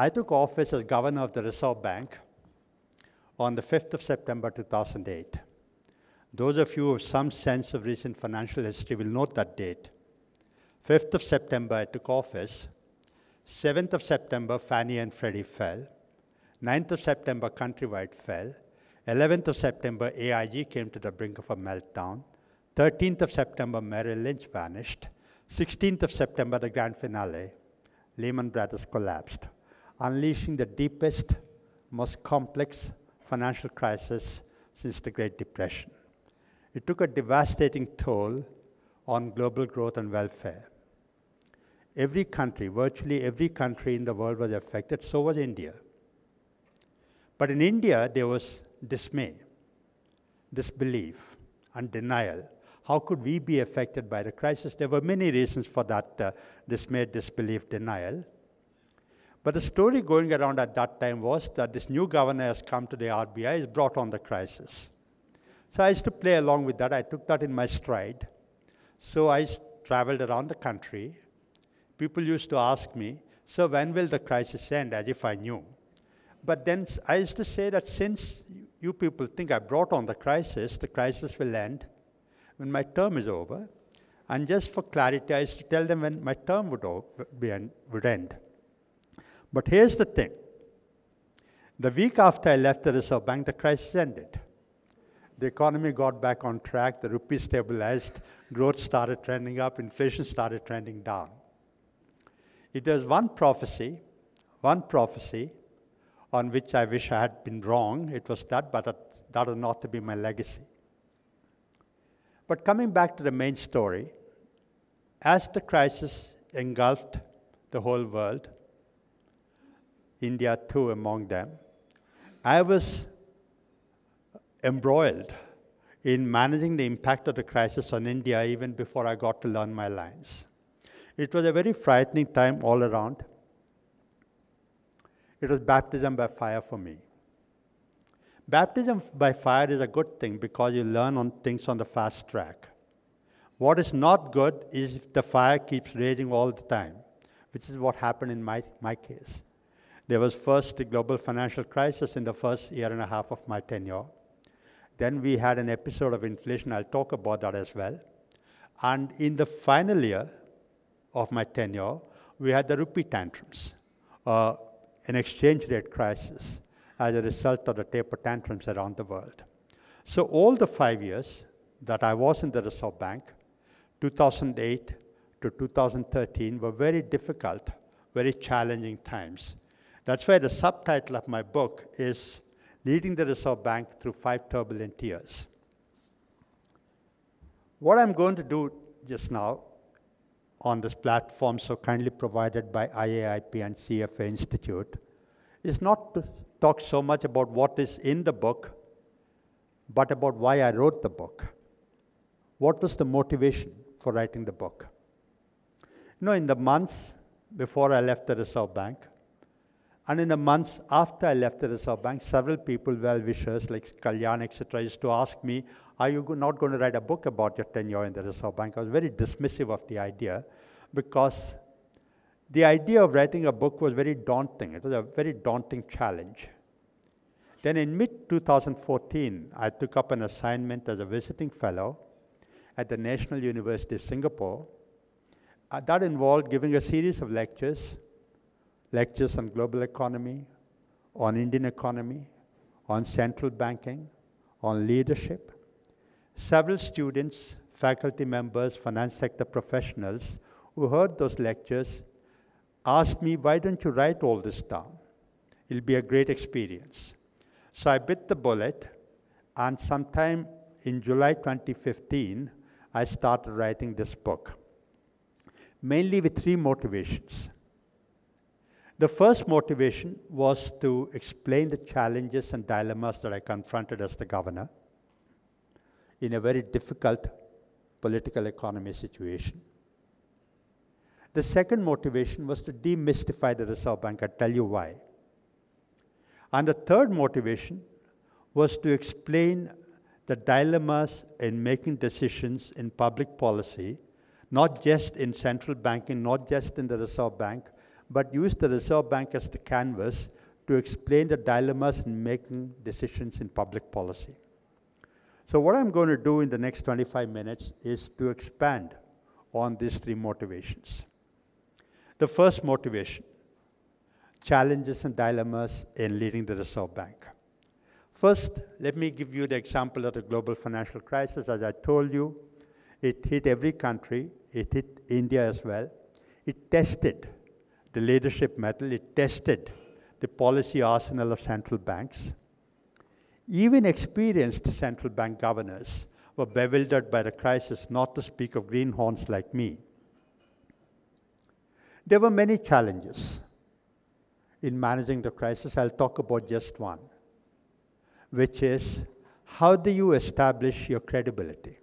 I took office as governor of the Reserve Bank on the 5th of September 2008. Those of you with some sense of recent financial history will note that date. 5th of September, I took office. 7th of September, Fannie and Freddie fell. 9th of September, Countrywide fell. 11th of September, AIG came to the brink of a meltdown. 13th of September, Merrill Lynch vanished. 16th of September, the grand finale, Lehman Brothers collapsed, unleashing the deepest, most complex financial crisis since the Great Depression. It took a devastating toll on global growth and welfare. Every country, virtually every country in the world was affected, so was India. But in India, there was dismay, disbelief, and denial. How could we be affected by the crisis? There were many reasons for that dismay, disbelief, denial. But the story going around at that time was that this new governor has come to the RBI, has brought on the crisis. So I used to play along with that. I took that in my stride. So I traveled around the country. People used to ask me, "Sir, when will the crisis end?" as if I knew. But then I used to say that since you people think I brought on the crisis will end when my term is over. And just for clarity, I used to tell them when my term would end. But here's the thing. The week after I left the Reserve Bank, the crisis ended. The economy got back on track. The rupee stabilized. Growth started trending up. Inflation started trending down. It was one prophecy on which I wish I had been wrong. It was that, but that will not be my legacy. But coming back to the main story, as the crisis engulfed the whole world, India too among them, I was embroiled in managing the impact of the crisis on India even before I got to learn my lines. It was a very frightening time all around. It was baptism by fire for me. Baptism by fire is a good thing because you learn on things on the fast track. What is not good is if the fire keeps raging all the time, which is what happened in my case. There was first the global financial crisis in the first year and a half of my tenure. Then we had an episode of inflation. I'll talk about that as well. And in the final year of my tenure, we had the rupee tantrums, an exchange rate crisis as a result of the taper tantrums around the world. So all the 5 years that I was in the Reserve Bank, 2008 to 2013, were very difficult, very challenging times. That's why the subtitle of my book is Leading the Reserve Bank Through 5 Turbulent Years. What I'm going to do just now on this platform so kindly provided by IAIP and CFA Institute is not to talk so much about what is in the book, but about why I wrote the book. What was the motivation for writing the book? You know, in the months before I left the Reserve Bank, and in the months after I left the Reserve Bank, several people, well-wishers like Kalyan, etc., used to ask me, "Are you not going to write a book about your tenure in the Reserve Bank?" I was very dismissive of the idea because the idea of writing a book was very daunting. It was a very daunting challenge. Then in mid-2014, I took up an assignment as a visiting fellow at the National University of Singapore. That involved giving a series of lectures on global economy, on Indian economy, on central banking, on leadership. Several students, faculty members, finance sector professionals who heard those lectures asked me, "Why don't you write all this down? It'll be a great experience." So I bit the bullet, and sometime in July 2015, I started writing this book, mainly with three motivations. The first motivation was to explain the challenges and dilemmas that I confronted as the governor in a very difficult political economy situation. The second motivation was to demystify the Reserve Bank. I'll tell you why. And the third motivation was to explain the dilemmas in making decisions in public policy, not just in central banking, not just in the Reserve Bank, but used the Reserve Bank as the canvas to explain the dilemmas in making decisions in public policy. So what I'm going to do in the next 25 minutes is to expand on these three motivations. The first motivation, challenges and dilemmas in leading the Reserve Bank. First, let me give you the example of the global financial crisis. As I told you, it hit every country. It hit India as well. It tested the leadership metal. It tested the policy arsenal of central banks. Even experienced central bank governors were bewildered by the crisis, not to speak of greenhorns like me. There were many challenges in managing the crisis. I'll talk about just one, which is how do you establish your credibility?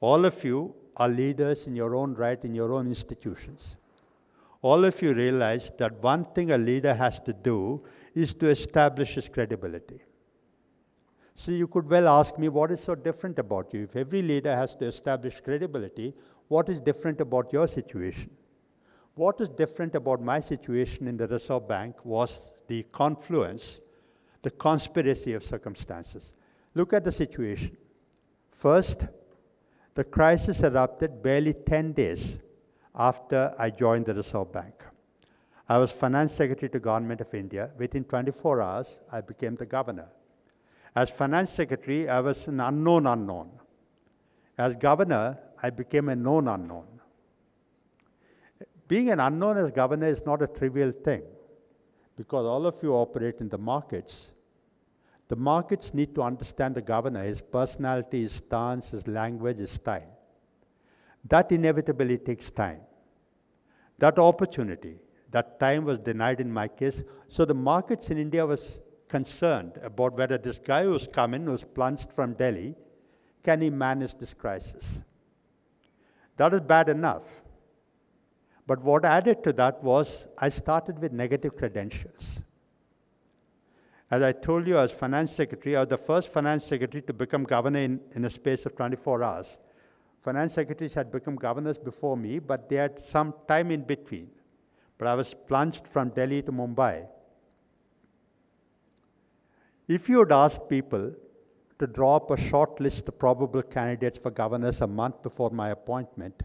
All of you are leaders in your own right, in your own institutions. All of you realize that one thing a leader has to do is to establish his credibility. So you could well ask me, what is so different about you? If every leader has to establish credibility, what is different about your situation? What is different about my situation in the Reserve Bank was the confluence, the conspiracy of circumstances. Look at the situation. First, the crisis erupted barely 10 days after I joined the Reserve Bank. I was Finance Secretary to Government of India. Within 24 hours, I became the governor. As Finance Secretary, I was an unknown unknown. As governor, I became a known unknown. Being an unknown as governor is not a trivial thing, because all of you operate in the markets. The markets need to understand the governor, his personality, his stance, his language, his style. That inevitably takes time. That opportunity, that time was denied in my case. So the markets in India was concerned about whether this guy who's come in, who's plunged from Delhi, can he manage this crisis? That is bad enough. But what added to that was I started with negative credentials. As I told you, as Finance Secretary, I was the first Finance Secretary to become governor in a space of 24 hours. Finance Secretaries had become governors before me, but they had some time in between. But I was plunged from Delhi to Mumbai. If you had asked people to draw up a short list of probable candidates for governors a month before my appointment,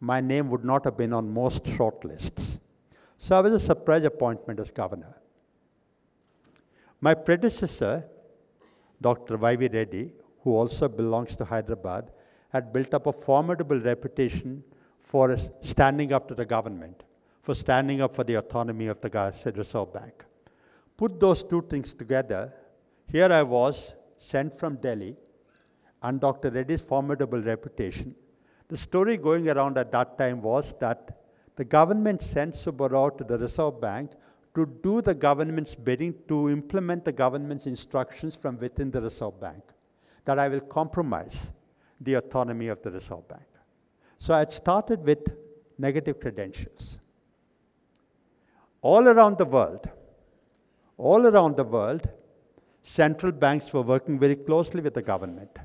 my name would not have been on most short lists. So I was a surprise appointment as governor. My predecessor, Dr. Y. V. Reddy, who also belongs to Hyderabad, had built up a formidable reputation for standing up to the government, for standing up for the autonomy of the Reserve Bank. Put those two things together, here I was, sent from Delhi, and Dr. Reddy's formidable reputation. The story going around at that time was that the government sent Subbarao to the Reserve Bank to do the government's bidding, to implement the government's instructions from within the Reserve Bank, that I will compromise the autonomy of the Reserve Bank. So I had started with negative credentials. All around the world, central banks were working very closely with the government.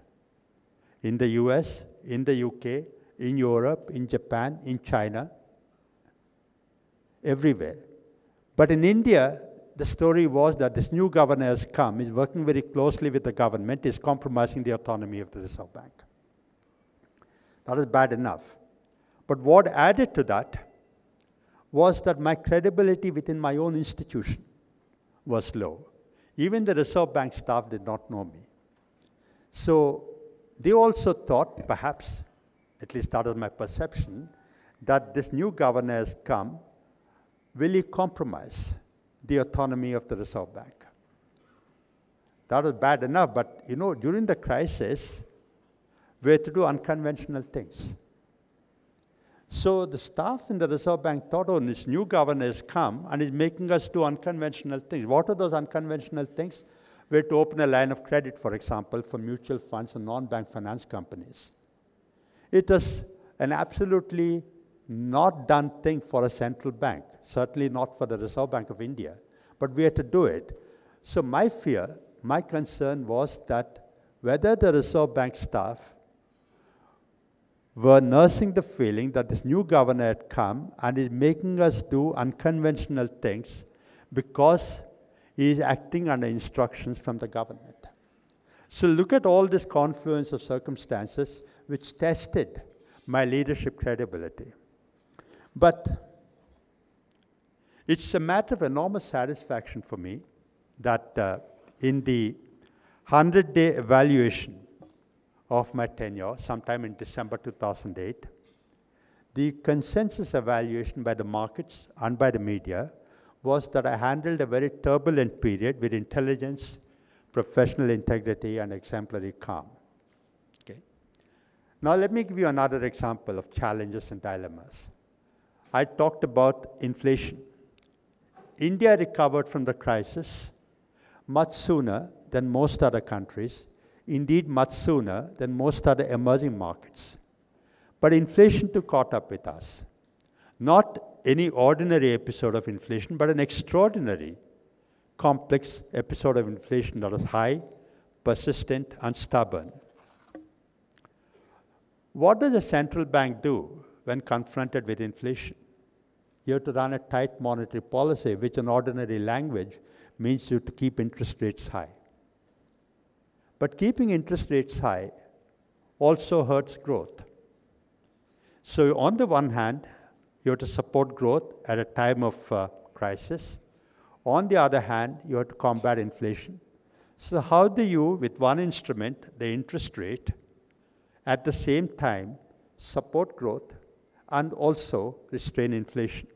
In the US, in the UK, in Europe, in Japan, in China, everywhere. But in India, the story was that this new governor has come, is working very closely with the government, is compromising the autonomy of the Reserve Bank. That is bad enough. But what added to that was that my credibility within my own institution was low. Even the Reserve Bank staff did not know me. So they also thought, perhaps, at least that was my perception, that this new governor has come, will he compromise the autonomy of the Reserve Bank? That was bad enough, but you know, during the crisis, we had to do unconventional things. So the staff in the Reserve Bank thought, oh, this new governor has come and is making us do unconventional things. What are those unconventional things? We had to open a line of credit, for example, for mutual funds and non-bank finance companies. It is an absolutely not done thing for a central bank, certainly not for the Reserve Bank of India, but we had to do it. So my fear, my concern was that whether the Reserve Bank staff were nursing the feeling that this new governor had come and is making us do unconventional things because he is acting under instructions from the government. So look at all this confluence of circumstances which tested my leadership credibility. But it's a matter of enormous satisfaction for me that in the 100-day evaluation of my tenure, sometime in December 2008, the consensus evaluation by the markets and by the media was that I handled a very turbulent period with intelligence, professional integrity, and exemplary calm. Okay. Now let me give you another example of challenges and dilemmas. I talked about inflation. India recovered from the crisis much sooner than most other countries, indeed much sooner than most other emerging markets. But inflation too caught up with us. Not any ordinary episode of inflation, but an extraordinary complex episode of inflation that was high, persistent, and stubborn. What does a central bank do when confronted with inflation? You have to run a tight monetary policy, which in ordinary language means you have to keep interest rates high. But keeping interest rates high also hurts growth. So on the one hand, you have to support growth at a time of crisis. On the other hand, you have to combat inflation. So how do you, with one instrument, the interest rate, at the same time support growth and also restrain inflation?